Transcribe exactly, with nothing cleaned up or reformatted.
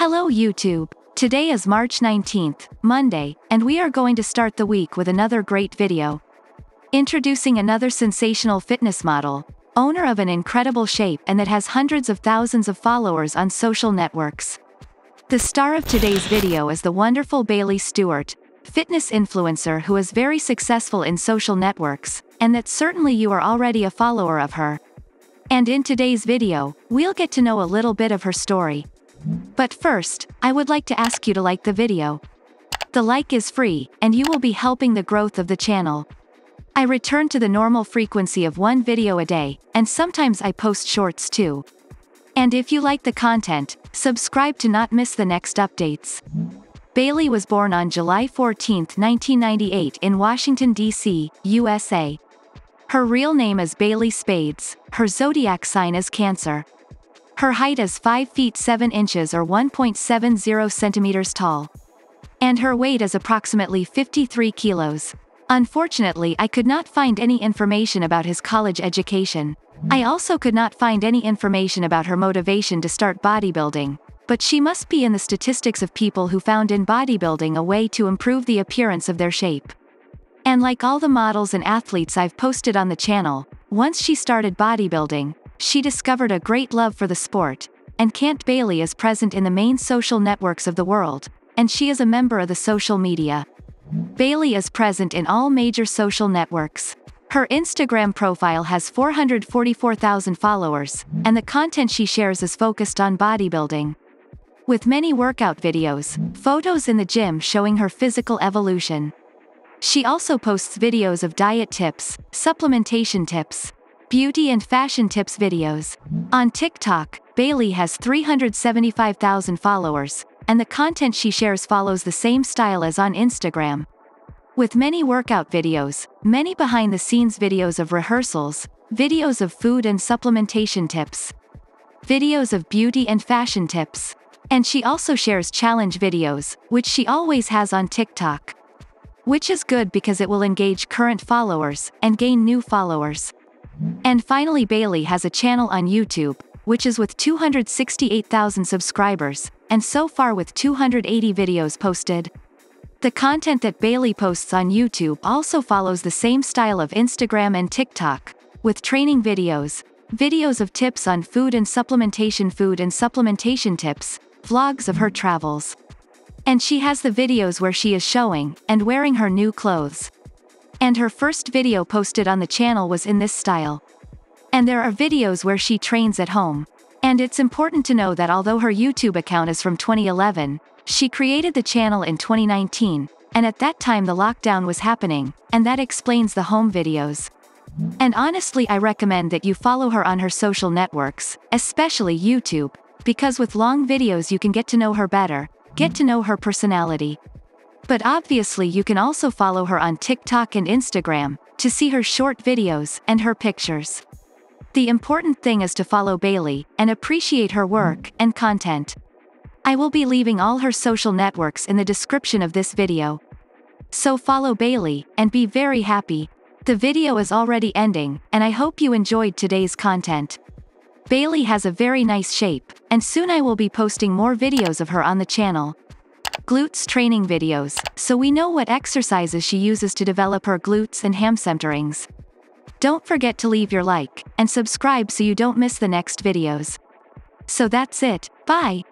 Hello YouTube. Today is March nineteenth, Monday, and we are going to start the week with another great video. Introducing another sensational fitness model, owner of an incredible shape and that has hundreds of thousands of followers on social networks. The star of today's video is the wonderful Bailey Stewart, fitness influencer who is very successful in social networks, and that certainly you are already a follower of her. And in today's video, we'll get to know a little bit of her story. But first, I would like to ask you to like the video. The like is free, and you will be helping the growth of the channel. I return to the normal frequency of one video a day, and sometimes I post shorts too. And if you like the content, subscribe to not miss the next updates. Bailey was born on July fourteenth nineteen ninety-eight in Washington, D C, U S A. Her real name is Bailey Spades, her zodiac sign is Cancer. Her height is five feet seven inches or one point seven zero centimeters tall. And her weight is approximately fifty-three kilos. Unfortunately, I could not find any information about his college education. I also could not find any information about her motivation to start bodybuilding, but she must be in the statistics of people who found in bodybuilding a way to improve the appearance of their shape. And like all the models and athletes I've posted on the channel, once she started bodybuilding, she discovered a great love for the sport, and Can't Bailey is present in the main social networks of the world, and she is a member of the social media. Bailey is present in all major social networks. Her Instagram profile has four hundred forty-four thousand followers, and the content she shares is focused on bodybuilding, with many workout videos, photos in the gym showing her physical evolution. She also posts videos of diet tips, supplementation tips, beauty and fashion tips videos. On TikTok, Bailey has three hundred seventy-five thousand followers, and the content she shares follows the same style as on Instagram, with many workout videos, many behind-the-scenes videos of rehearsals, videos of food and supplementation tips, videos of beauty and fashion tips. And she also shares challenge videos, which she always has on TikTok, which is good because it will engage current followers and gain new followers. And finally, Bailey has a channel on YouTube, which is with two hundred sixty-eight thousand subscribers, and so far with two hundred eighty videos posted. The content that Bailey posts on YouTube also follows the same style of Instagram and TikTok, with training videos, videos of tips on food and supplementation, food and supplementation tips, vlogs of her travels. And she has the videos where she is showing and wearing her new clothes. And her first video posted on the channel was in this style. And there are videos where she trains at home. And it's important to know that although her YouTube account is from twenty eleven, she created the channel in twenty nineteen, and at that time the lockdown was happening, and that explains the home videos. And honestly, I recommend that you follow her on her social networks, especially YouTube, because with long videos you can get to know her better, get to know her personality. But obviously you can also follow her on TikTok and Instagram to see her short videos and her pictures. The important thing is to follow Bailey and appreciate her work and content. I will be leaving all her social networks in the description of this video. So follow Bailey and be very happy. The video is already ending, and I hope you enjoyed today's content. Bailey has a very nice shape, and soon I will be posting more videos of her on the channel. Glutes training videos, so we know what exercises she uses to develop her glutes and hamstrings. Don't forget to leave your like and subscribe so you don't miss the next videos. So that's it, bye!